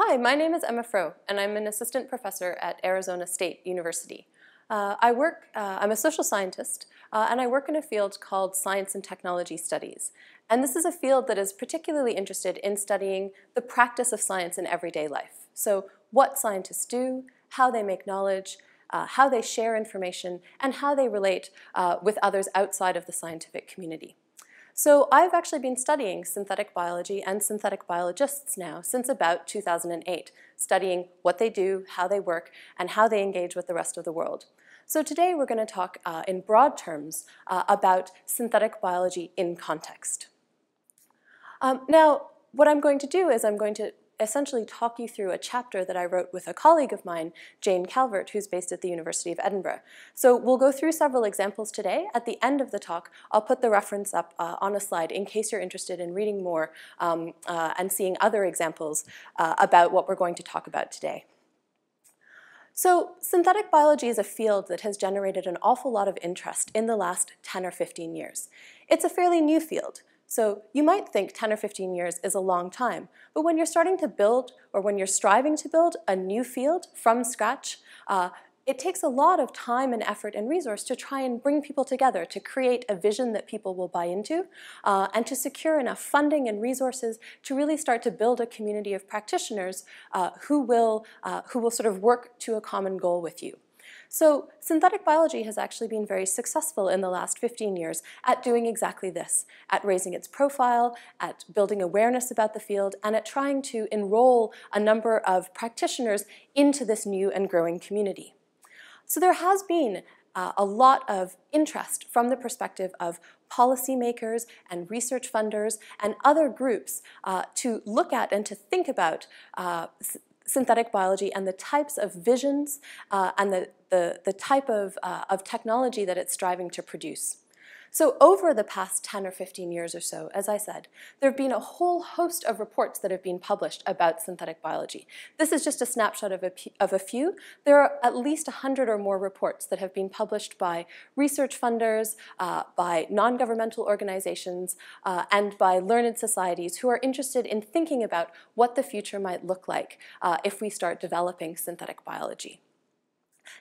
Hi, my name is Emma Frow, and I'm an assistant professor at Arizona State University. I'm a social scientist, and I work in a field called science and technology studies. And this is a field that is particularly interested in studying the practice of science in everyday life. So what scientists do, how they make knowledge, how they share information, and how they relate with others outside of the scientific community. So I've actually been studying synthetic biology and synthetic biologists now since about 2008, studying what they do, how they work, and how they engage with the rest of the world. So today we're going to talk in broad terms about synthetic biology in context. Now, what I'm going to do is I'm going to essentially talk you through a chapter that I wrote with a colleague of mine, Jane Calvert, who's based at the University of Edinburgh. So we'll go through several examples today. At the end of the talk, I'll put the reference up on a slide in case you're interested in reading more and seeing other examples about what we're going to talk about today. So synthetic biology is a field that has generated an awful lot of interest in the last 10 or 15 years. It's a fairly new field. So you might think 10 or 15 years is a long time, but when you're starting to build, or when you're striving to build a new field from scratch, it takes a lot of time and effort and resource to try and bring people together, to create a vision that people will buy into, and to secure enough funding and resources to really start to build a community of practitioners who will sort of work to a common goal with you. So synthetic biology has actually been very successful in the last 15 years at doing exactly this, at raising its profile, at building awareness about the field, and at trying to enroll a number of practitioners into this new and growing community. So there has been a lot of interest from the perspective of policymakers and research funders and other groups to look at and to think about synthetic biology and the types of visions and the type of technology that it's striving to produce. So over the past 10 or 15 years or so, as I said, there have been a whole host of reports that have been published about synthetic biology. This is just a snapshot of a few. There are at least 100 or more reports that have been published by research funders, by non-governmental organizations, and by learned societies who are interested in thinking about what the future might look like if we start developing synthetic biology.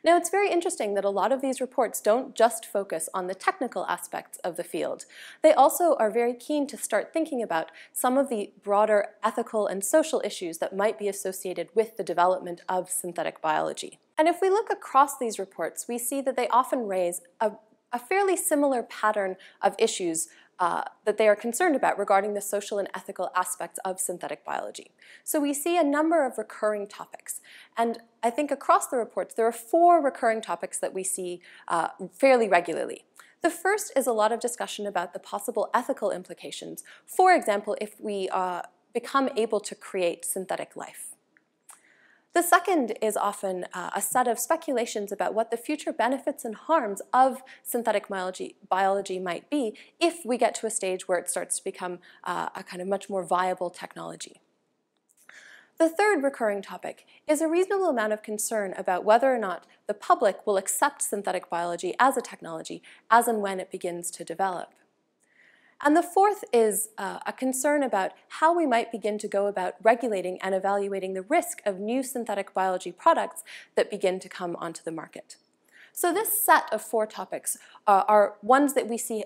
Now, it's very interesting that a lot of these reports don't just focus on the technical aspects of the field. They also are very keen to start thinking about some of the broader ethical and social issues that might be associated with the development of synthetic biology. And if we look across these reports, we see that they often raise a fairly similar pattern of issues that they are concerned about regarding the social and ethical aspects of synthetic biology. So we see a number of recurring topics. And I think across the reports, there are four recurring topics that we see fairly regularly. The first is a lot of discussion about the possible ethical implications. For example, if we become able to create synthetic life. The second is often a set of speculations about what the future benefits and harms of synthetic biology might be if we get to a stage where it starts to become a kind of much more viable technology. The third recurring topic is a reasonable amount of concern about whether or not the public will accept synthetic biology as a technology as and when it begins to develop. And the fourth is a concern about how we might begin to go about regulating and evaluating the risk of new synthetic biology products that begin to come onto the market. So this set of four topics are ones that we see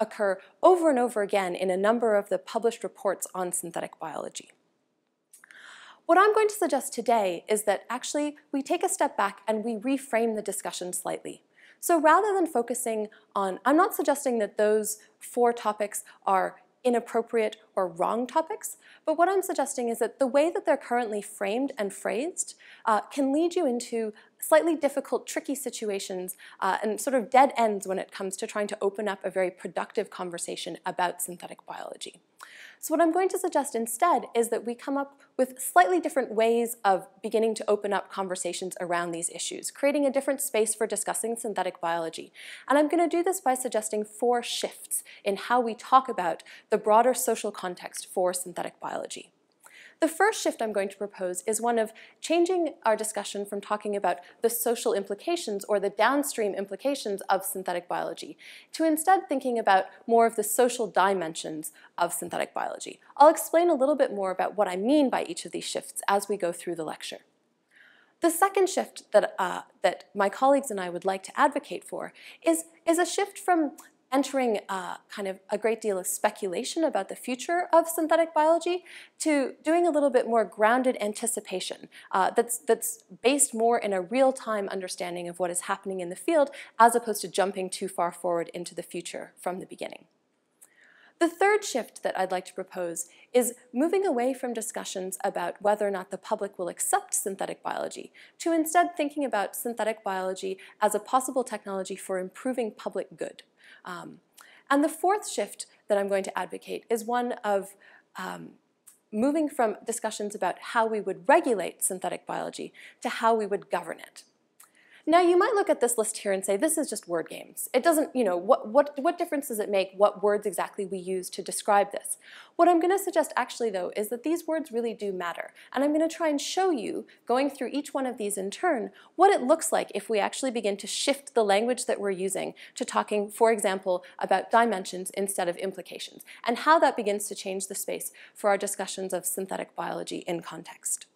occur over and over again in a number of the published reports on synthetic biology. What I'm going to suggest today is that actually we take a step back and we reframe the discussion slightly. So rather than focusing on, I'm not suggesting that those four topics are inappropriate or wrong topics, but what I'm suggesting is that the way that they're currently framed and phrased can lead you into slightly difficult, tricky situations and sort of dead ends when it comes to trying to open up a very productive conversation about synthetic biology. So what I'm going to suggest instead is that we come up with slightly different ways of beginning to open up conversations around these issues, creating a different space for discussing synthetic biology. And I'm going to do this by suggesting four shifts in how we talk about the broader social context for synthetic biology. The first shift I'm going to propose is one of changing our discussion from talking about the social implications or the downstream implications of synthetic biology to instead thinking about more of the social dimensions of synthetic biology. I'll explain a little bit more about what I mean by each of these shifts as we go through the lecture. The second shift that, my colleagues and I would like to advocate for is a shift from entering kind of a great deal of speculation about the future of synthetic biology to doing a little bit more grounded anticipation that's based more in a real-time understanding of what is happening in the field as opposed to jumping too far forward into the future from the beginning. The third shift that I'd like to propose is moving away from discussions about whether or not the public will accept synthetic biology to instead thinking about synthetic biology as a possible technology for improving public good. And the fourth shift that I'm going to advocate is one of moving from discussions about how we would regulate synthetic biology to how we would govern it. Now, you might look at this list here and say, this is just word games. It doesn't, you know, what difference does it make what words exactly we use to describe this? What I'm going to suggest actually, though, is that these words really do matter. And I'm going to try and show you, going through each one of these in turn, what it looks like if we actually begin to shift the language that we're using to talking, for example, about dimensions instead of implications, and how that begins to change the space for our discussions of synthetic biology in context.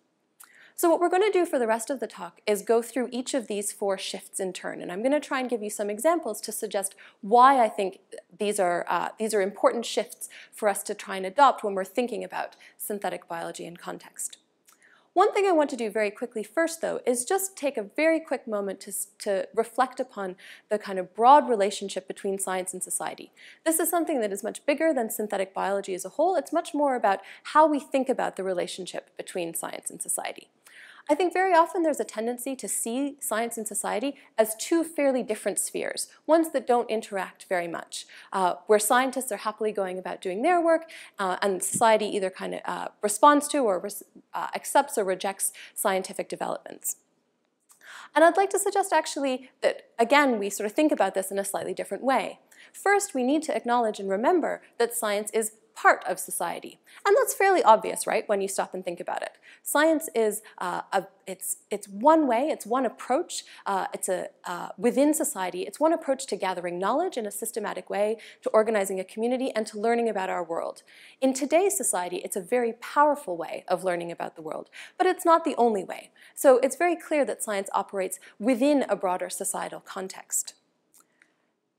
So what we're going to do for the rest of the talk is go through each of these four shifts in turn, and I'm going to try and give you some examples to suggest why I think these are important shifts for us to try and adopt when we're thinking about synthetic biology in context. One thing I want to do very quickly first, though, is just take a very quick moment to reflect upon the kind of broad relationship between science and society. This is something that is much bigger than synthetic biology as a whole. It's much more about how we think about the relationship between science and society. I think very often there's a tendency to see science and society as two fairly different spheres, ones that don't interact very much, where scientists are happily going about doing their work, and society either kind of responds to or accepts or rejects scientific developments. And I'd like to suggest actually that, again, we sort of think about this in a slightly different way. First, we need to acknowledge and remember that science is part of society. And that's fairly obvious, right, when you stop and think about it. Science is, it's one way, it's one approach, within society, it's one approach to gathering knowledge in a systematic way, to organizing a community, and to learning about our world. In today's society, it's a very powerful way of learning about the world, but it's not the only way. So it's very clear that science operates within a broader societal context.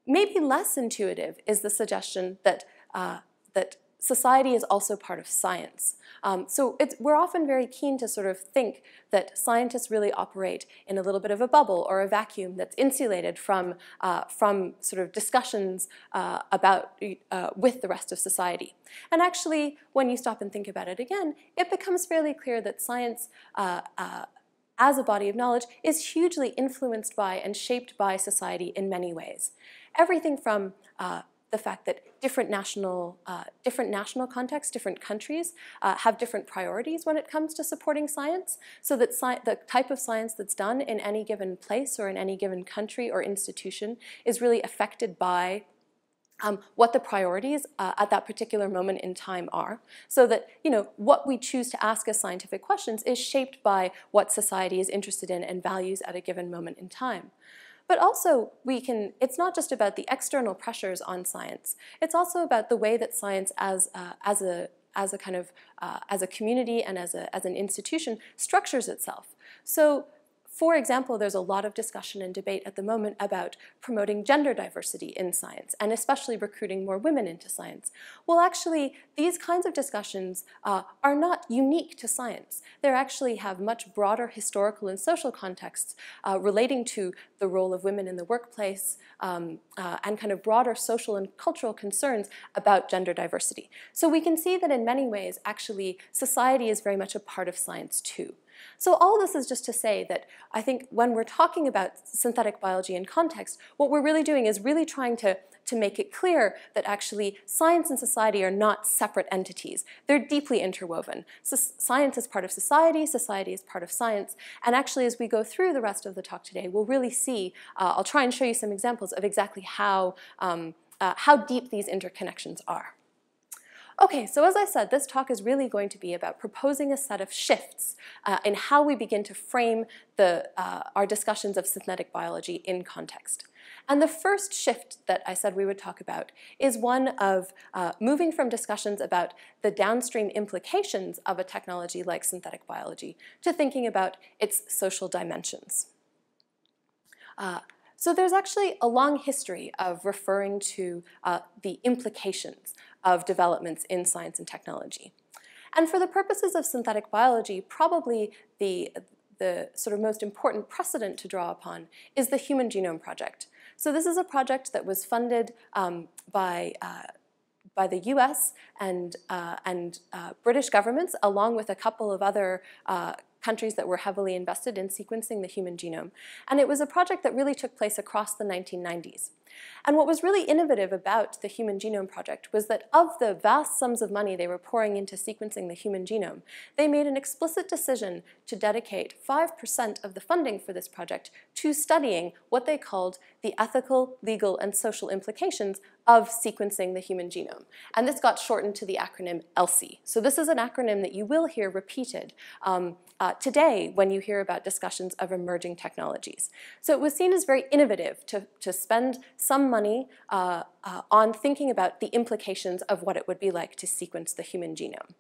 Maybe less intuitive is the suggestion that, society is also part of science. We're often very keen to sort of think that scientists really operate in a little bit of a bubble or a vacuum that's insulated from sort of discussions with the rest of society. And actually, when you stop and think about it again, it becomes fairly clear that science as a body of knowledge is hugely influenced by and shaped by society in many ways. Everything from the fact that different national contexts, different countries have different priorities when it comes to supporting science, so that the type of science that's done in any given place or in any given country or institution is really affected by what the priorities at that particular moment in time are, so that, you know, what we choose to ask as scientific questions is shaped by what society is interested in and values at a given moment in time. But also, it's not just about the external pressures on science. It's also about the way that science as a community and as an institution structures itself. So, for example, there's a lot of discussion and debate at the moment about promoting gender diversity in science, and especially recruiting more women into science. Well, actually, these kinds of discussions are not unique to science. They actually have much broader historical and social contexts relating to the role of women in the workplace and kind of broader social and cultural concerns about gender diversity. So we can see that in many ways, actually, society is very much a part of science too. So all this is just to say that I think when we're talking about synthetic biology in context, what we're really doing is really trying to make it clear that actually science and society are not separate entities. They're deeply interwoven. So science is part of society, society is part of science, and actually as we go through the rest of the talk today, we'll really see, I'll try and show you some examples of exactly how deep these interconnections are. Okay, so as I said, this talk is really going to be about proposing a set of shifts in how we begin to frame the, our discussions of synthetic biology in context. And the first shift that I said we would talk about is one of moving from discussions about the downstream implications of a technology like synthetic biology to thinking about its social dimensions. So there's actually a long history of referring to the implications of developments in science and technology. And for the purposes of synthetic biology, probably the sort of most important precedent to draw upon is the Human Genome Project. So this is a project that was funded by the US and British governments, along with a couple of other countries that were heavily invested in sequencing the human genome. And it was a project that really took place across the 1990s. And what was really innovative about the Human Genome Project was that of the vast sums of money they were pouring into sequencing the human genome, they made an explicit decision to dedicate 5% of the funding for this project to studying what they called the ethical, legal, and social implications of sequencing the human genome. And this got shortened to the acronym ELSI. So this is an acronym that you will hear repeated today when you hear about discussions of emerging technologies. So it was seen as very innovative to spend some money on thinking about the implications of what it would be like to sequence the human genome.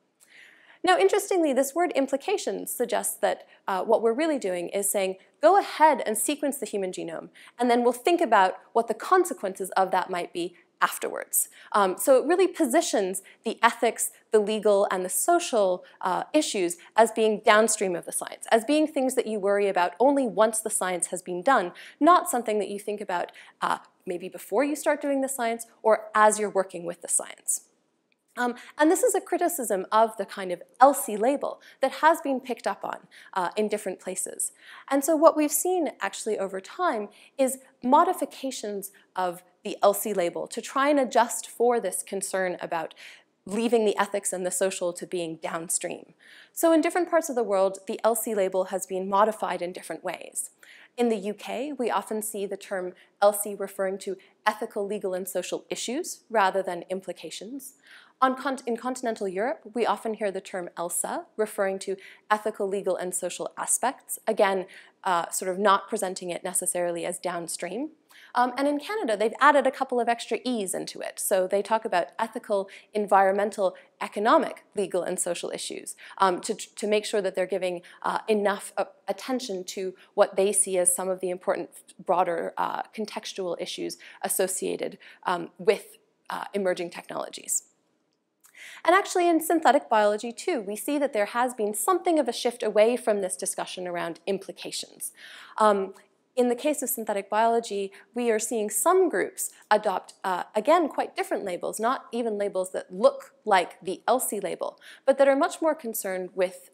Now, interestingly, this word implications suggests that what we're really doing is saying, go ahead and sequence the human genome, and then we'll think about what the consequences of that might be afterwards. So it really positions the ethics, the legal, and the social issues as being downstream of the science, as being things that you worry about only once the science has been done, not something that you think about maybe before you start doing the science or as you're working with the science. And this is a criticism of the kind of ELSI label that has been picked up on in different places. And so what we've seen actually over time is modifications of the ELSI label to try and adjust for this concern about leaving the ethics and the social to being downstream. So in different parts of the world, the ELSI label has been modified in different ways. In the UK, we often see the term ELSI referring to ethical, legal, and social issues rather than implications. In continental Europe, we often hear the term ELSA referring to ethical, legal, and social aspects, again, sort of not presenting it necessarily as downstream. And in Canada, they've added a couple of extra E's into it. So they talk about ethical, environmental, economic, legal, and social issues to make sure that they're giving enough attention to what they see as some of the important broader contextual issues associated with emerging technologies. And actually in synthetic biology too, we see that there has been something of a shift away from this discussion around implications. In the case of synthetic biology, we are seeing some groups adopt, again, quite different labels, not even labels that look like the ELSI label, but that are much more concerned with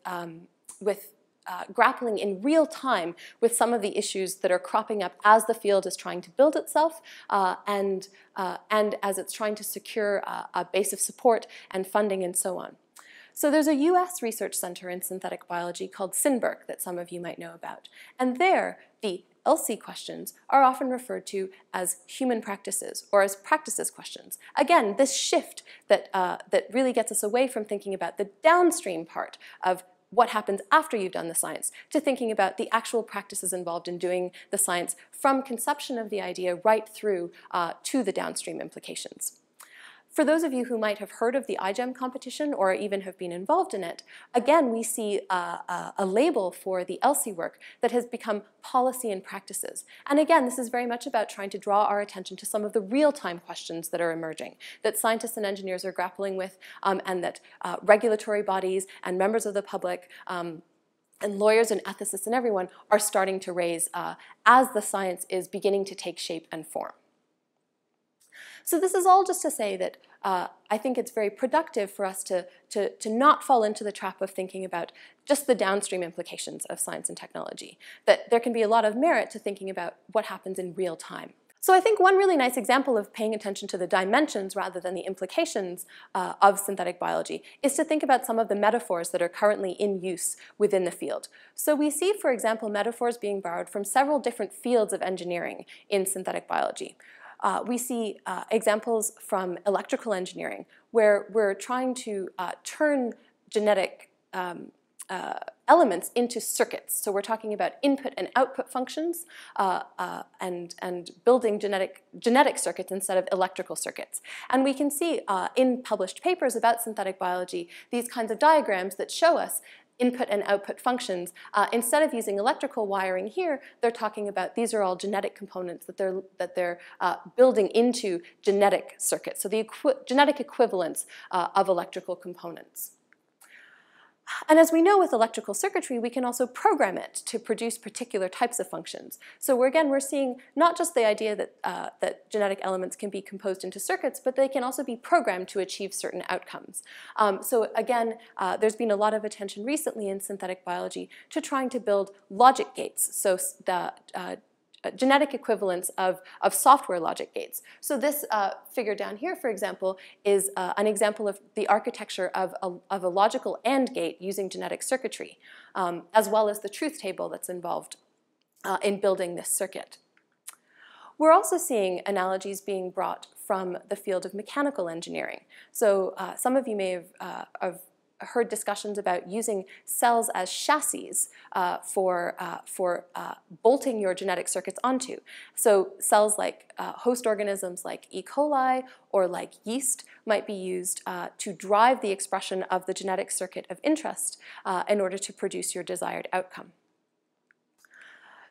grappling in real time with some of the issues that are cropping up as the field is trying to build itself and as it's trying to secure a base of support and funding and so on. So there's a US research center in synthetic biology called SynBERC that some of you might know about. And there, the ELSI questions are often referred to as human practices or as practices questions. Again, this shift that really gets us away from thinking about the downstream part of what happens after you've done the science, to thinking about the actual practices involved in doing the science from conception of the idea right through to the downstream implications. For those of you who might have heard of the iGEM competition or even have been involved in it, again, we see a label for the ELSI work that has become policy and practices. And again, this is very much about trying to draw our attention to some of the real-time questions that are emerging, that scientists and engineers are grappling with, and that regulatory bodies and members of the public and lawyers and ethicists and everyone are starting to raise as the science is beginning to take shape and form. So this is all just to say that I think it's very productive for us to not fall into the trap of thinking about just the downstream implications of science and technology, that there can be a lot of merit to thinking about what happens in real time. So I think one really nice example of paying attention to the dimensions rather than the implications of synthetic biology is to think about some of the metaphors that are currently in use within the field. So we see, for example, metaphors being borrowed from several different fields of engineering in synthetic biology. We see examples from electrical engineering, where we're trying to turn genetic elements into circuits. So we're talking about input and output functions and building genetic circuits instead of electrical circuits. And we can see in published papers about synthetic biology these kinds of diagrams that show us input and output functions. Instead of using electrical wiring here, they're talking about these are all genetic components that they're building into genetic circuits. So the genetic equivalents of electrical components. And as we know with electrical circuitry, we can also program it to produce particular types of functions. So we're seeing not just the idea that, that genetic elements can be composed into circuits, but they can also be programmed to achieve certain outcomes. So again, there's been a lot of attention recently in synthetic biology to trying to build logic gates, so the genetic equivalents of software logic gates. So this figure down here, for example, is an example of the architecture of a logical AND gate using genetic circuitry, as well as the truth table that's involved in building this circuit. We're also seeing analogies being brought from the field of mechanical engineering. So some of you may have heard discussions about using cells as chassis for bolting your genetic circuits onto. So cells like host organisms like E. coli or like yeast might be used to drive the expression of the genetic circuit of interest in order to produce your desired outcome.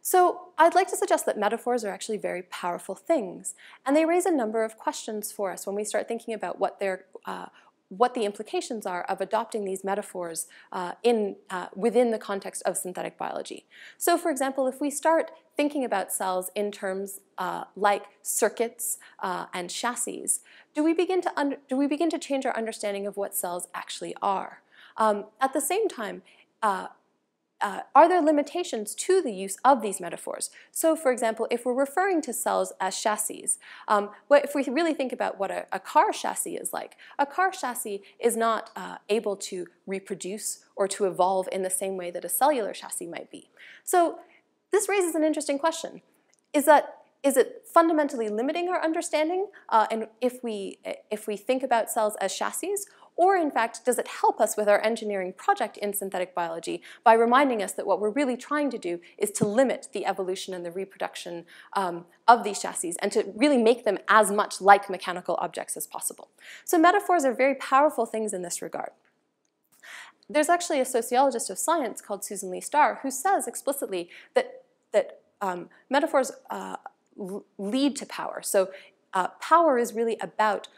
So I'd like to suggest that metaphors are actually very powerful things, and they raise a number of questions for us when we start thinking about what the implications are of adopting these metaphors within the context of synthetic biology. So for example, if we start thinking about cells in terms like circuits and chassis, do we begin to change our understanding of what cells actually are? At the same time, are there limitations to the use of these metaphors? So for example, if we're referring to cells as chassis, if we really think about what a car chassis is like, a car chassis is not able to reproduce or to evolve in the same way that a cellular chassis might be. So this raises an interesting question. Is it fundamentally limiting our understanding and if we think about cells as chassis? Or in fact, does it help us with our engineering project in synthetic biology by reminding us that what we're really trying to do is to limit the evolution and the reproduction of these chassis and to really make them as much like mechanical objects as possible? So metaphors are very powerful things in this regard. There's actually a sociologist of science called Susan Leigh Star who says explicitly that metaphors lead to power. So power is really about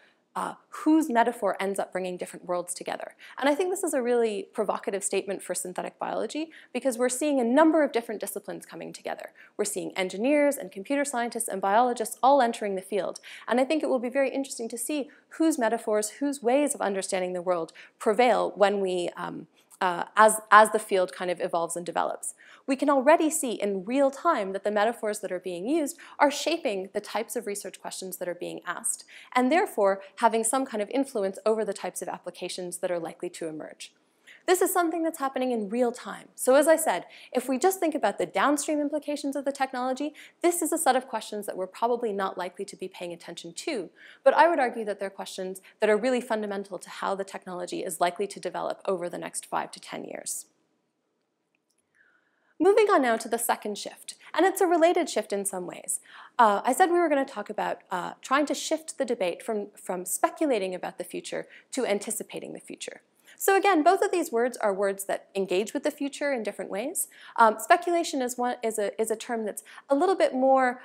whose metaphor ends up bringing different worlds together. And I think this is a really provocative statement for synthetic biology because we're seeing a number of different disciplines coming together. We're seeing engineers and computer scientists and biologists all entering the field. And I think it will be very interesting to see whose metaphors, whose ways of understanding the world prevail when we as the field kind of evolves and develops. We can already see in real time that the metaphors that are being used are shaping the types of research questions that are being asked, and therefore having some kind of influence over the types of applications that are likely to emerge. This is something that's happening in real time. So as I said, if we just think about the downstream implications of the technology, this is a set of questions that we're probably not likely to be paying attention to. But I would argue that they're questions that are really fundamental to how the technology is likely to develop over the next 5 to 10 years. Moving on now to the second shift, and it's a related shift in some ways. I said we were going to talk about trying to shift the debate from speculating about the future to anticipating the future. So again, both of these words are words that engage with the future in different ways. Speculation is a term that's a little bit more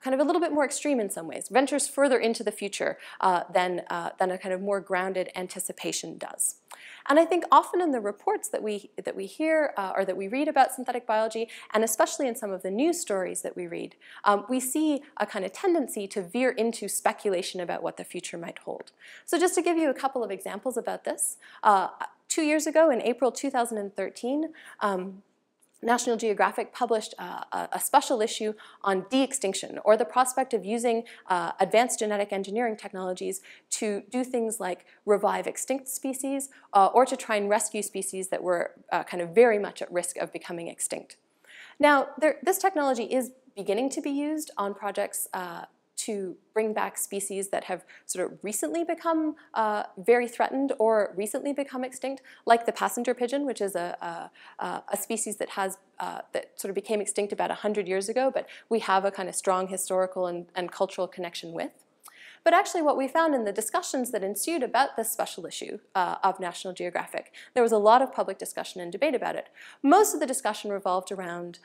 kind of a little bit more extreme in some ways, ventures further into the future than a kind of more grounded anticipation does. And I think often in the reports that we hear or that we read about synthetic biology, and especially in some of the news stories that we read, we see a kind of tendency to veer into speculation about what the future might hold. So just to give you a couple of examples about this, 2 years ago in April 2013, National Geographic published a special issue on de-extinction, or the prospect of using advanced genetic engineering technologies to do things like revive extinct species or to try and rescue species that were kind of very much at risk of becoming extinct. Now, this technology is beginning to be used on projects to bring back species that have sort of recently become very threatened or recently become extinct, like the passenger pigeon, which is a species that has that sort of became extinct about 100 years ago, but we have a kind of strong historical and cultural connection with. But actually what we found in the discussions that ensued about this special issue of National Geographic, there was a lot of public discussion and debate about it. Most of the discussion revolved around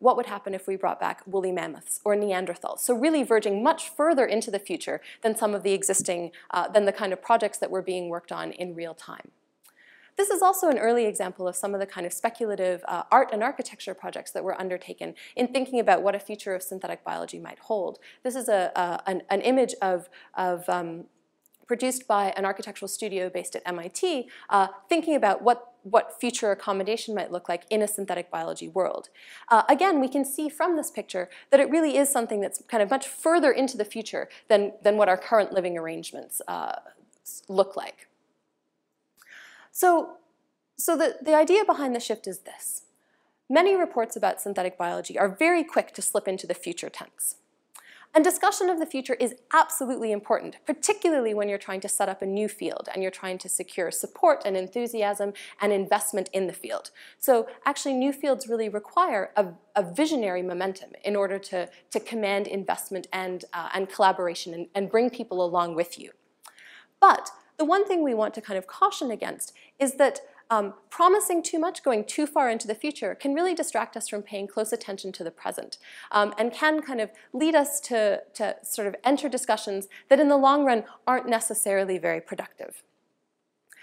what would happen if we brought back woolly mammoths or Neanderthals, so really verging much further into the future than some of the existing, than the kind of projects that were being worked on in real time. This is also an early example of some of the kind of speculative art and architecture projects that were undertaken in thinking about what a future of synthetic biology might hold. This is an image of produced by an architectural studio based at MIT, thinking about what future accommodation might look like in a synthetic biology world. Again, we can see from this picture that it really is something that's kind of much further into the future than what our current living arrangements look like. So the idea behind the shift is this. Many reports about synthetic biology are very quick to slip into the future tense. And discussion of the future is absolutely important, particularly when you're trying to set up a new field and you're trying to secure support and enthusiasm and investment in the field. So actually new fields really require a visionary momentum in order to command investment and collaboration and bring people along with you. But the one thing we want to kind of caution against is that promising too much, going too far into the future, can really distract us from paying close attention to the present and can kind of lead us to sort of enter discussions that in the long run aren't necessarily very productive.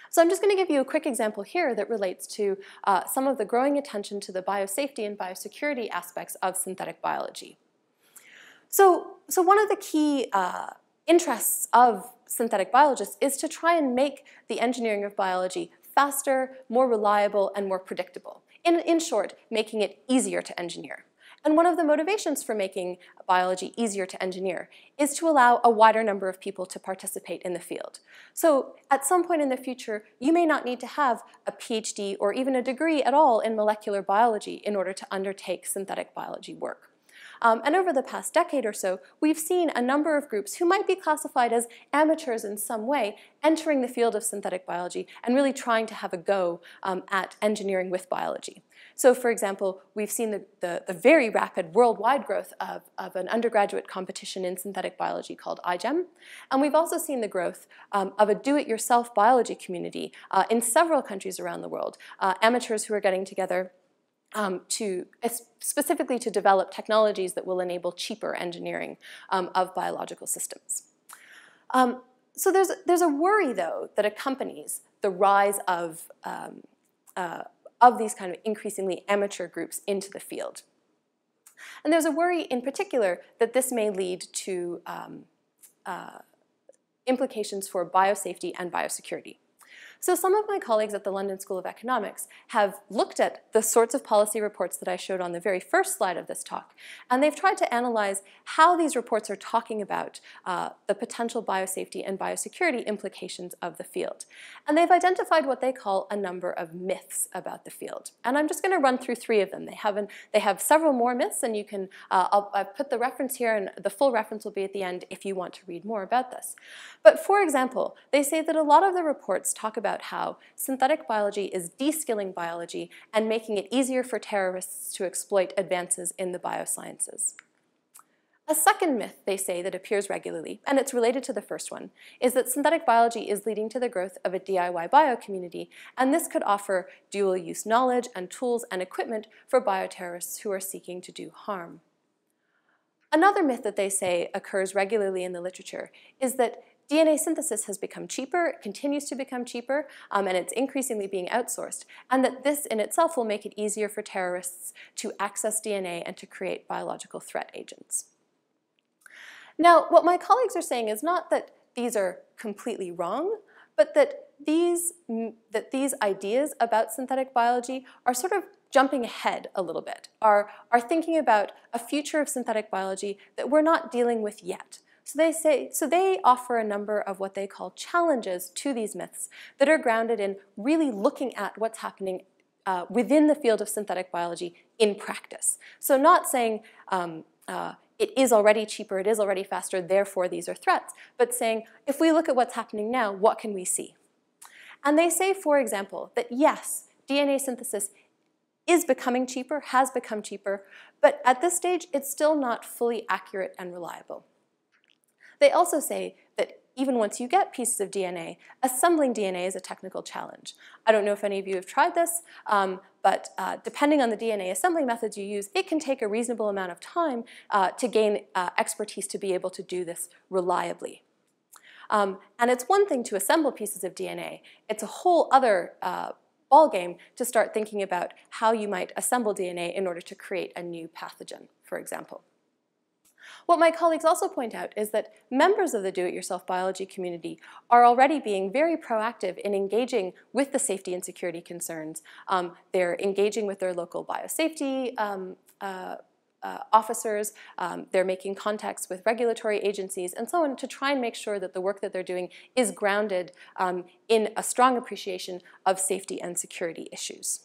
So I'm just going to give you a quick example here that relates to some of the growing attention to the biosafety and biosecurity aspects of synthetic biology. So one of the key interests of synthetic biologists is to try and make the engineering of biology faster, more reliable, and more predictable. In short, making it easier to engineer. And one of the motivations for making biology easier to engineer is to allow a wider number of people to participate in the field. So at some point in the future, you may not need to have a PhD or even a degree at all in molecular biology in order to undertake synthetic biology work. And over the past decade or so, we've seen a number of groups who might be classified as amateurs in some way entering the field of synthetic biology and really trying to have a go at engineering with biology. So for example, we've seen the very rapid worldwide growth of an undergraduate competition in synthetic biology called iGEM. And we've also seen the growth of a do-it-yourself biology community in several countries around the world, amateurs who are getting together specifically to develop technologies that will enable cheaper engineering of biological systems. So there's a worry, though, that accompanies the rise of these kind of increasingly amateur groups into the field. And there's a worry in particular that this may lead to implications for biosafety and biosecurity. So some of my colleagues at the London School of Economics have looked at the sorts of policy reports that I showed on the very first slide of this talk, and they've tried to analyze how these reports are talking about the potential biosafety and biosecurity implications of the field. And they've identified what they call a number of myths about the field. And I'm just going to run through three of them. They have several more myths, and you can, I've put the reference here, and the full reference will be at the end if you want to read more about this. But for example, they say that a lot of the reports talk about how synthetic biology is de-skilling biology and making it easier for terrorists to exploit advances in the biosciences. A second myth, they say, that appears regularly, and it's related to the first one, is that synthetic biology is leading to the growth of a DIYbio community, and this could offer dual-use knowledge and tools and equipment for bioterrorists who are seeking to do harm. Another myth that they say occurs regularly in the literature is that DNA synthesis has become cheaper, it continues to become cheaper, and it's increasingly being outsourced, and that this in itself will make it easier for terrorists to access DNA and to create biological threat agents. Now, what my colleagues are saying is not that these are completely wrong, but that these ideas about synthetic biology are sort of jumping ahead a little bit, are thinking about a future of synthetic biology that we're not dealing with yet. So they offer a number of what they call challenges to these myths that are grounded in really looking at what's happening within the field of synthetic biology in practice. So not saying it is already cheaper, it is already faster, therefore these are threats, but saying if we look at what's happening now, what can we see? And they say, for example, that yes, DNA synthesis is becoming cheaper, has become cheaper, but at this stage it's still not fully accurate and reliable. They also say that even once you get pieces of DNA, assembling DNA is a technical challenge. I don't know if any of you have tried this, but depending on the DNA assembly methods you use, it can take a reasonable amount of time to gain expertise to be able to do this reliably. And it's one thing to assemble pieces of DNA. It's a whole other ballgame to start thinking about how you might assemble DNA in order to create a new pathogen, for example. What my colleagues also point out is that members of the do-it-yourself biology community are already being very proactive in engaging with the safety and security concerns. They're engaging with their local biosafety officers, they're making contacts with regulatory agencies and so on to try and make sure that the work that they're doing is grounded in a strong appreciation of safety and security issues.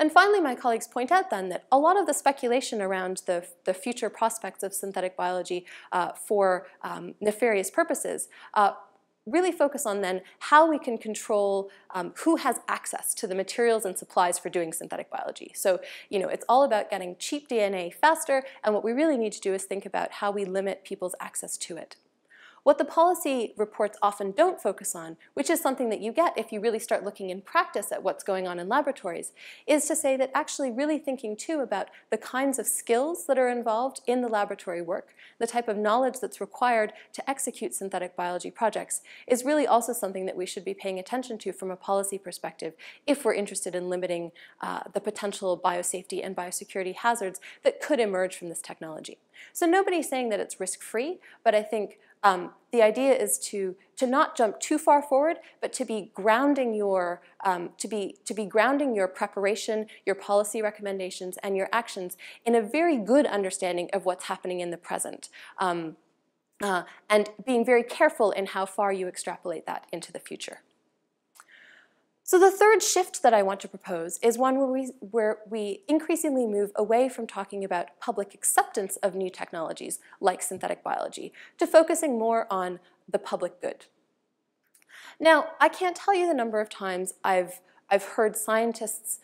And finally, my colleagues point out then that a lot of the speculation around the future prospects of synthetic biology for nefarious purposes really focus on then how we can control who has access to the materials and supplies for doing synthetic biology. So, you know, it's all about getting cheap DNA faster, and what we really need to do is think about how we limit people's access to it. What the policy reports often don't focus on, which is something that you get if you really start looking in practice at what's going on in laboratories, is to say that actually really thinking too about the kinds of skills that are involved in the laboratory work, the type of knowledge that's required to execute synthetic biology projects, is really also something that we should be paying attention to from a policy perspective if we're interested in limiting the potential biosafety and biosecurity hazards that could emerge from this technology. So nobody's saying that it's risk-free, but I think the idea is to not jump too far forward, but to be grounding your to be grounding your preparation, your policy recommendations, and your actions in a very good understanding of what's happening in the present, and being very careful in how far you extrapolate that into the future. So the third shift that I want to propose is one where we increasingly move away from talking about public acceptance of new technologies like synthetic biology to focusing more on the public good. Now, I can't tell you the number of times I've heard scientists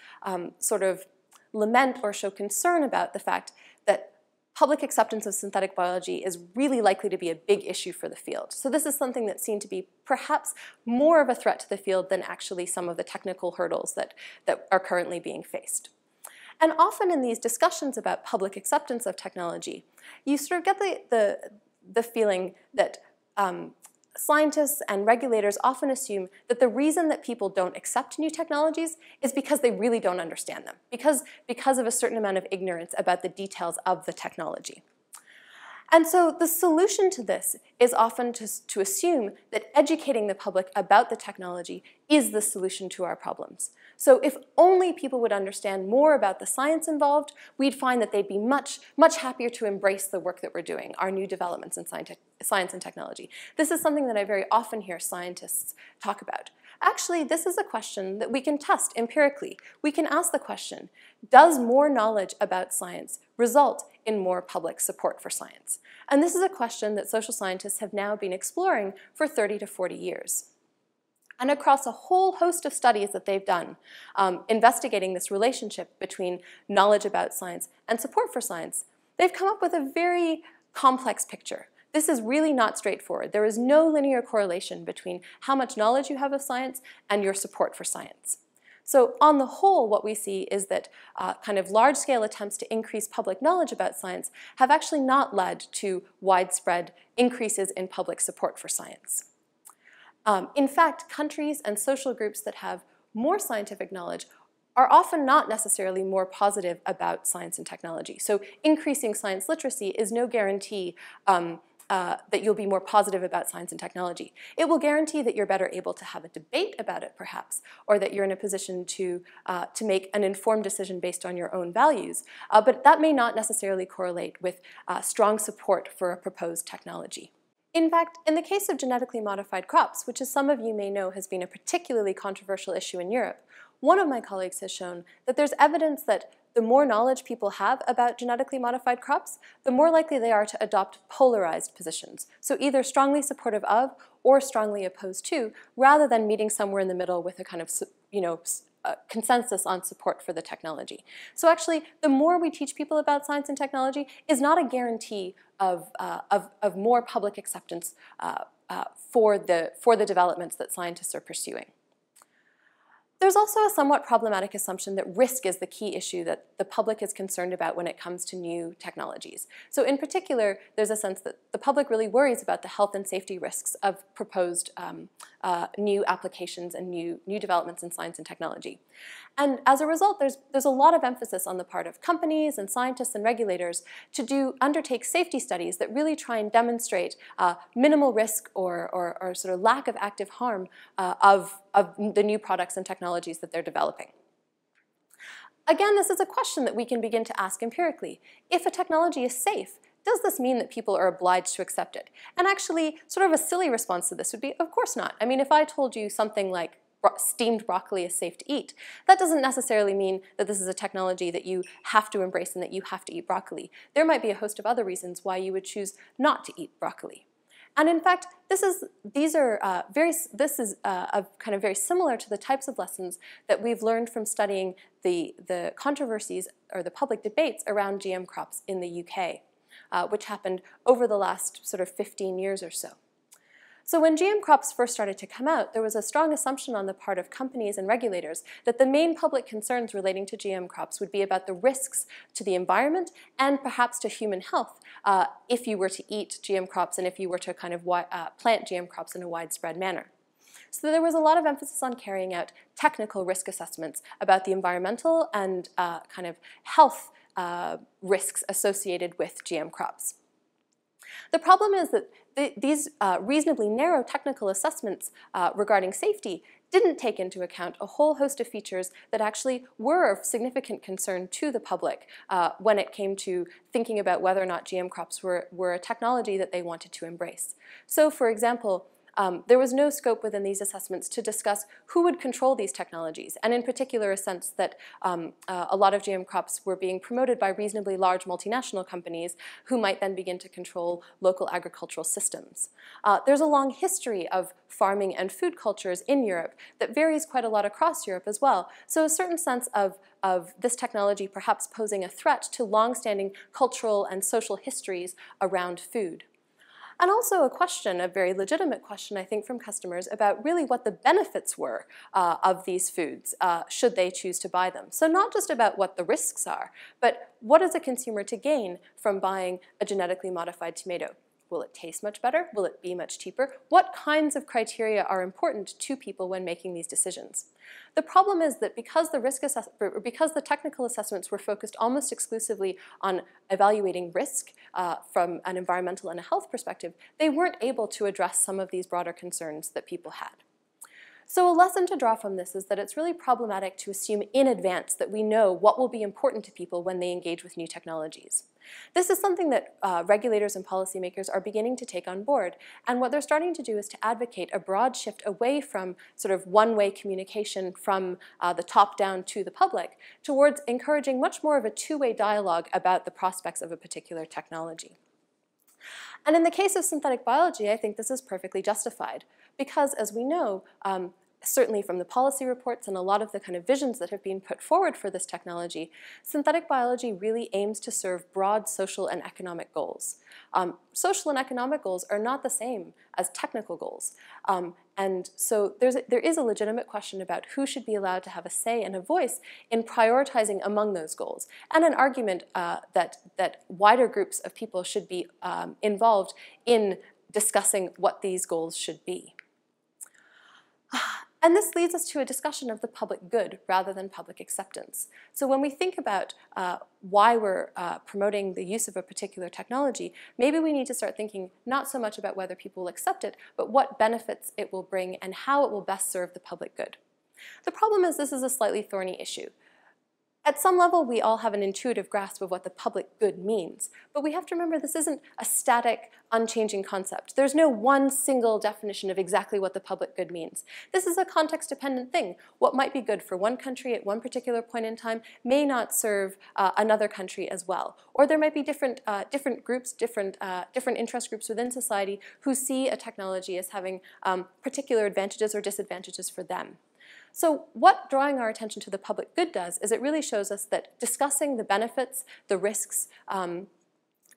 sort of lament or show concern about the fact that public acceptance of synthetic biology is really likely to be a big issue for the field. So this is something that's seen to be perhaps more of a threat to the field than actually some of the technical hurdles that are currently being faced. And often in these discussions about public acceptance of technology, you sort of get the feeling that scientists and regulators often assume that the reason that people don't accept new technologies is because they really don't understand them, because of a certain amount of ignorance about the details of the technology. And so the solution to this is often to assume that educating the public about the technology is the solution to our problems. So if only people would understand more about the science involved, we'd find that they'd be much, much happier to embrace the work that we're doing, our new developments in science and technology. This is something that I very often hear scientists talk about. Actually, this is a question that we can test empirically. We can ask the question, does more knowledge about science result in more public support for science? And this is a question that social scientists have now been exploring for 30 to 40 years. And across a whole host of studies that they've done, investigating this relationship between knowledge about science and support for science, they've come up with a very complex picture. This is really not straightforward. There is no linear correlation between how much knowledge you have of science and your support for science. So on the whole, what we see is that kind of large-scale attempts to increase public knowledge about science have actually not led to widespread increases in public support for science. In fact, countries and social groups that have more scientific knowledge are often not necessarily more positive about science and technology. So increasing science literacy is no guarantee that you'll be more positive about science and technology. It will guarantee that you're better able to have a debate about it, perhaps, or that you're in a position to make an informed decision based on your own values. But that may not necessarily correlate with strong support for a proposed technology. In fact, in the case of genetically modified crops, which as some of you may know has been a particularly controversial issue in Europe, One of my colleagues has shown that there's evidence that the more knowledge people have about genetically modified crops, the more likely they are to adopt polarized positions, so either strongly supportive of or strongly opposed to, rather than meeting somewhere in the middle with a kind of, consensus on support for the technology. So actually, the more we teach people about science and technology is not a guarantee of more public acceptance for the developments that scientists are pursuing. There's also a somewhat problematic assumption that risk is the key issue that the public is concerned about when it comes to new technologies. So in particular, there's a sense that the public really worries about the health and safety risks of proposed new applications and new developments in science and technology. And as a result, there's a lot of emphasis on the part of companies and scientists and regulators to undertake safety studies that really try and demonstrate minimal risk or sort of lack of active harm of the new products and technologies that they're developing. Again, this is a question that we can begin to ask empirically. If a technology is safe, does this mean that people are obliged to accept it? And actually, sort of a silly response to this would be, of course not. I mean, if I told you something like steamed broccoli is safe to eat, that doesn't necessarily mean that this is a technology that you have to embrace and that you have to eat broccoli. There might be a host of other reasons why you would choose not to eat broccoli. And in fact, this is kind of very similar to the types of lessons that we've learned from studying the controversies or the public debates around GM crops in the UK, which happened over the last sort of 15 years or so. So when GM crops first started to come out, there was a strong assumption on the part of companies and regulators that the main public concerns relating to GM crops would be about the risks to the environment and perhaps to human health if you were to eat GM crops and if you were to kind of plant GM crops in a widespread manner. So there was a lot of emphasis on carrying out technical risk assessments about the environmental and kind of health risks associated with GM crops. The problem is that these reasonably narrow technical assessments regarding safety didn't take into account a whole host of features that actually were of significant concern to the public when it came to thinking about whether or not GM crops were a technology that they wanted to embrace. So, for example, there was no scope within these assessments to discuss who would control these technologies, and in particular a sense that a lot of GM crops were being promoted by reasonably large multinational companies who might then begin to control local agricultural systems. There's a long history of farming and food cultures in Europe that varies quite a lot across Europe as well, so a certain sense of this technology perhaps posing a threat to long-standing cultural and social histories around food. And also a question, a very legitimate question, I think, from customers about really what the benefits were of these foods should they choose to buy them. So not just about what the risks are, but what is a consumer to gain from buying a genetically modified tomato? Will it taste much better? Will it be much cheaper? What kinds of criteria are important to people when making these decisions? The problem is that because the technical assessments were focused almost exclusively on evaluating risk from an environmental and a health perspective, they weren't able to address some of these broader concerns that people had. So a lesson to draw from this is that it's really problematic to assume in advance that we know what will be important to people when they engage with new technologies. This is something that regulators and policymakers are beginning to take on board, and what they're starting to do is to advocate a broad shift away from sort of one-way communication from the top down to the public towards encouraging much more of a two-way dialogue about the prospects of a particular technology. And in the case of synthetic biology, I think this is perfectly justified because, as we know, certainly from the policy reports and a lot of the kind of visions that have been put forward for this technology, synthetic biology really aims to serve broad social and economic goals. Social and economic goals are not the same as technical goals. And so there is a legitimate question about who should be allowed to have a say and a voice in prioritizing among those goals, and an argument that wider groups of people should be involved in discussing what these goals should be. And this leads us to a discussion of the public good rather than public acceptance. So when we think about why we're promoting the use of a particular technology, maybe we need to start thinking not so much about whether people will accept it, but what benefits it will bring and how it will best serve the public good. The problem is this is a slightly thorny issue. At some level, we all have an intuitive grasp of what the public good means, but we have to remember this isn't a static, unchanging concept. There's no one single definition of exactly what the public good means. This is a context-dependent thing. What might be good for one country at one particular point in time may not serve another country as well. Or there might be different groups, different interest groups within society who see a technology as having particular advantages or disadvantages for them. So what drawing our attention to the public good does is it really shows us that discussing the benefits, the risks, and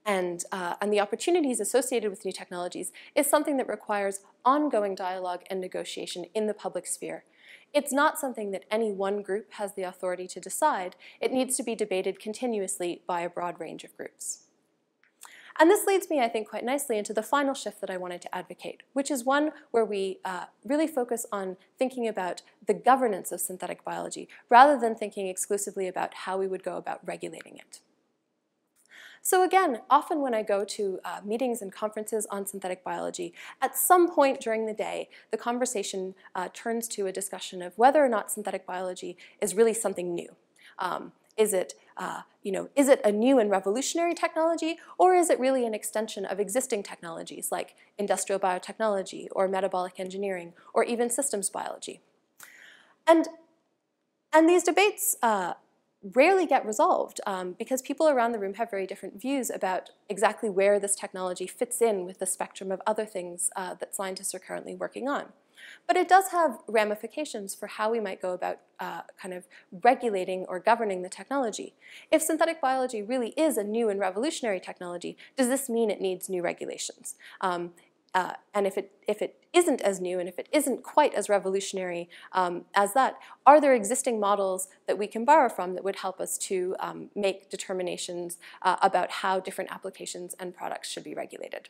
the opportunities associated with new technologies is something that requires ongoing dialogue and negotiation in the public sphere. It's not something that any one group has the authority to decide. It needs to be debated continuously by a broad range of groups. And this leads me, I think, quite nicely into the final shift that I wanted to advocate, which is one where we really focus on thinking about the governance of synthetic biology, rather than thinking exclusively about how we would go about regulating it. So again, often when I go to meetings and conferences on synthetic biology, at some point during the day, the conversation turns to a discussion of whether or not synthetic biology is really something new. Is it a new and revolutionary technology, or is it really an extension of existing technologies like industrial biotechnology or metabolic engineering or even systems biology? And these debates rarely get resolved because people around the room have very different views about exactly where this technology fits in with the spectrum of other things that scientists are currently working on. But it does have ramifications for how we might go about kind of regulating or governing the technology. If synthetic biology really is a new and revolutionary technology, does this mean it needs new regulations? And if it isn't as new and if it isn't quite as revolutionary as that, are there existing models that we can borrow from that would help us to make determinations about how different applications and products should be regulated?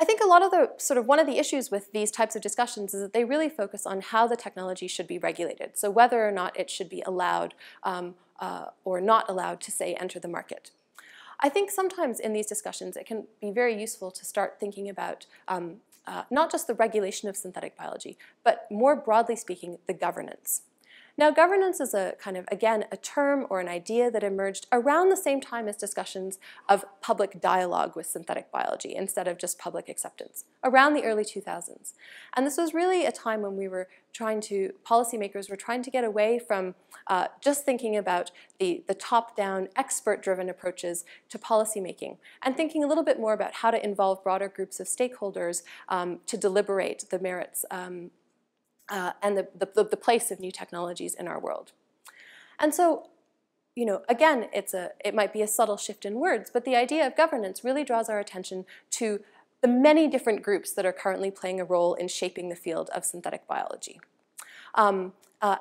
I think a lot of the, one of the issues with these types of discussions is that they really focus on how the technology should be regulated, so whether or not it should be allowed or not allowed to, say, enter the market. I think sometimes in these discussions it can be very useful to start thinking about not just the regulation of synthetic biology, but more broadly speaking, the governance. Now, governance is a kind of, again, a term or an idea that emerged around the same time as discussions of public dialogue with synthetic biology instead of just public acceptance, around the early 2000s. And this was really a time when we were trying to, policymakers were trying to get away from just thinking about the top-down, expert-driven approaches to policymaking and thinking a little bit more about how to involve broader groups of stakeholders to deliberate the merits and the place of new technologies in our world. And so, you know, again, it might be a subtle shift in words, but the idea of governance really draws our attention to the many different groups that are currently playing a role in shaping the field of synthetic biology. And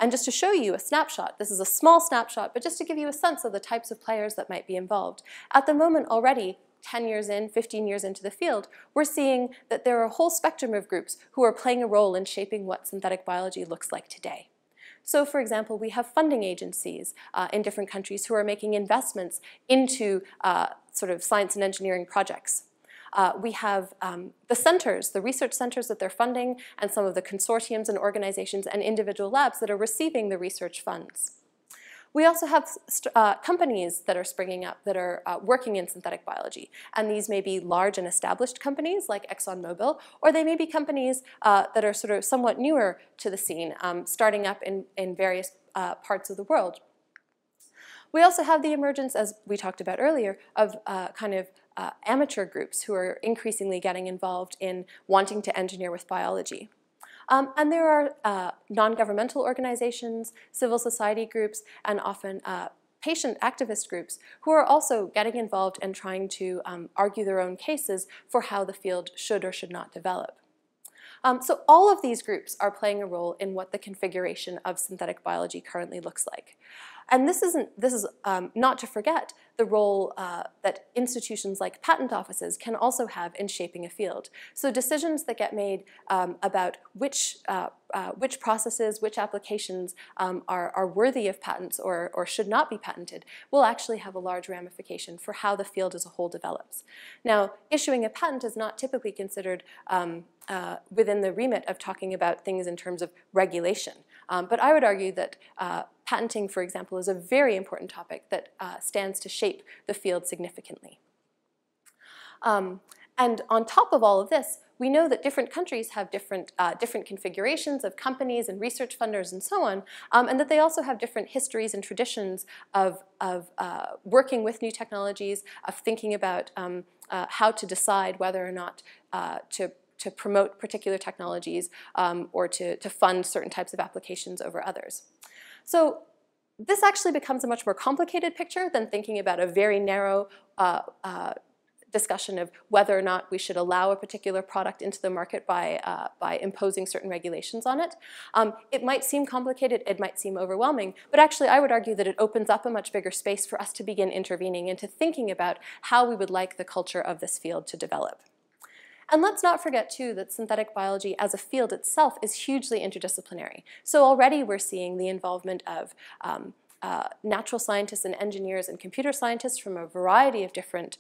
just to show you a snapshot, this is a small snapshot, but just to give you a sense of the types of players that might be involved. At the moment already, 10 years in, 15 years into the field, we're seeing that there are a whole spectrum of groups who are playing a role in shaping what synthetic biology looks like today. So, for example, we have funding agencies in different countries who are making investments into science and engineering projects. We have the research centers that they're funding, and some of the consortiums and organizations and individual labs that are receiving the research funds. We also have companies that are springing up that are working in synthetic biology. And these may be large and established companies like ExxonMobil, or they may be companies that are somewhat newer to the scene, starting up in various parts of the world. We also have the emergence, as we talked about earlier, of amateur groups who are increasingly getting involved in wanting to engineer with biology. And there are non-governmental organizations, civil society groups, and often patient activist groups who are also getting involved and trying to argue their own cases for how the field should or should not develop. So all of these groups are playing a role in what the configuration of synthetic biology currently looks like. And this is not to forget the role that institutions like patent offices can also have in shaping a field. So decisions that get made about which processes, which applications are worthy of patents or should not be patented will actually have a large ramification for how the field as a whole develops. Now, issuing a patent is not typically considered within the remit of talking about things in terms of regulation. But I would argue that patenting, for example, is a very important topic that stands to shape the field significantly. And on top of all of this, we know that different countries have different configurations of companies and research funders and so on, and that they also have different histories and traditions of working with new technologies, of thinking about how to decide whether or not to promote particular technologies or to fund certain types of applications over others. So this actually becomes a much more complicated picture than thinking about a very narrow discussion of whether or not we should allow a particular product into the market by imposing certain regulations on it. It might seem complicated, it might seem overwhelming, but actually I would argue that it opens up a much bigger space for us to begin intervening into thinking about how we would like the culture of this field to develop. And let's not forget, too, that synthetic biology as a field itself is hugely interdisciplinary. So already we're seeing the involvement of natural scientists and engineers and computer scientists from a variety of different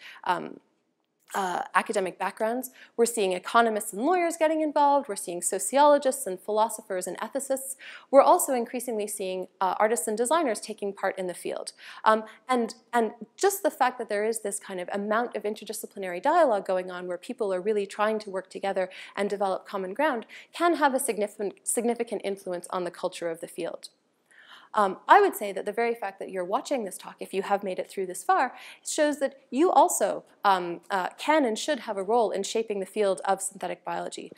academic backgrounds. We're seeing economists and lawyers getting involved. We're seeing sociologists and philosophers and ethicists. We're also increasingly seeing artists and designers taking part in the field. And just the fact that there is this kind of amount of interdisciplinary dialogue going on where people are really trying to work together and develop common ground can have a significant influence on the culture of the field. I would say that the very fact that you're watching this talk, if you have made it through this far, shows that you also can and should have a role in shaping the field of synthetic biology,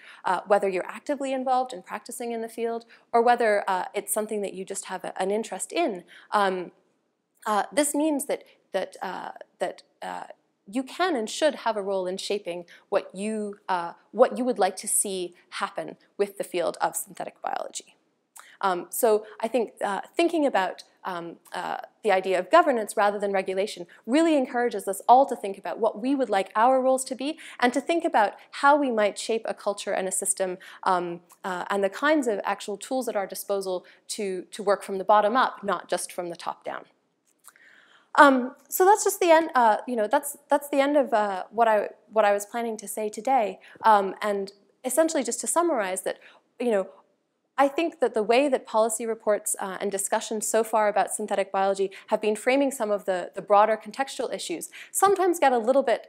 whether you're actively involved and practicing in the field, or whether it's something that you just have an interest in. This means that you can and should have a role in shaping what you would like to see happen with the field of synthetic biology. So I think thinking about the idea of governance rather than regulation really encourages us all to think about what we would like our roles to be and to think about how we might shape a culture and a system and the kinds of actual tools at our disposal to work from the bottom up, not just from the top down. So that's just the end. That's the end of what I was planning to say today. And essentially, just to summarize that, I think that the way that policy reports and discussions so far about synthetic biology have been framing some of the broader contextual issues sometimes get a little bit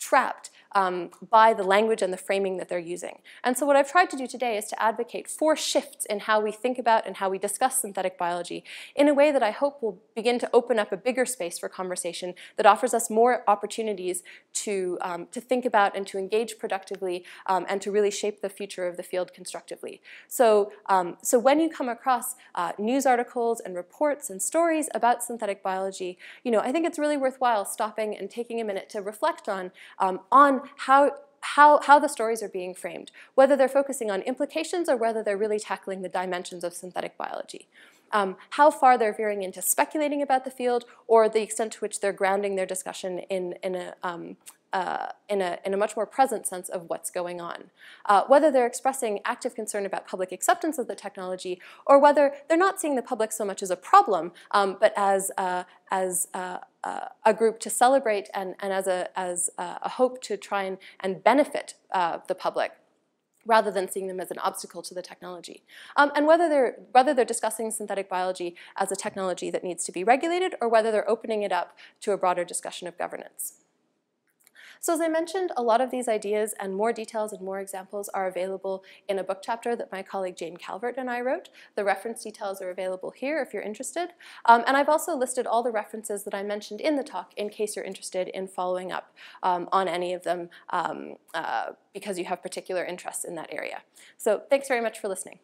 trapped by the language and the framing that they're using. And so what I've tried to do today is to advocate for shifts in how we think about and how we discuss synthetic biology in a way that I hope will begin to open up a bigger space for conversation that offers us more opportunities to think about and to engage productively and to really shape the future of the field constructively. So, so when you come across news articles and reports and stories about synthetic biology, I think it's really worthwhile stopping and taking a minute to reflect on how the stories are being framed, whether they're focusing on implications or whether they're really tackling the dimensions of synthetic biology, how far they're veering into speculating about the field, or the extent to which they're grounding their discussion in a much more present sense of what's going on, whether they're expressing active concern about public acceptance of the technology, or whether they're not seeing the public so much as a problem, but as a group to celebrate and as a hope to try and benefit the public, rather than seeing them as an obstacle to the technology, and whether they're discussing synthetic biology as a technology that needs to be regulated, or whether they're opening it up to a broader discussion of governance. So as I mentioned, a lot of these ideas and more details and more examples are available in a book chapter that my colleague Jane Calvert and I wrote. The reference details are available here if you're interested. And I've also listed all the references that I mentioned in the talk in case you're interested in following up on any of them because you have particular interests in that area. So thanks very much for listening.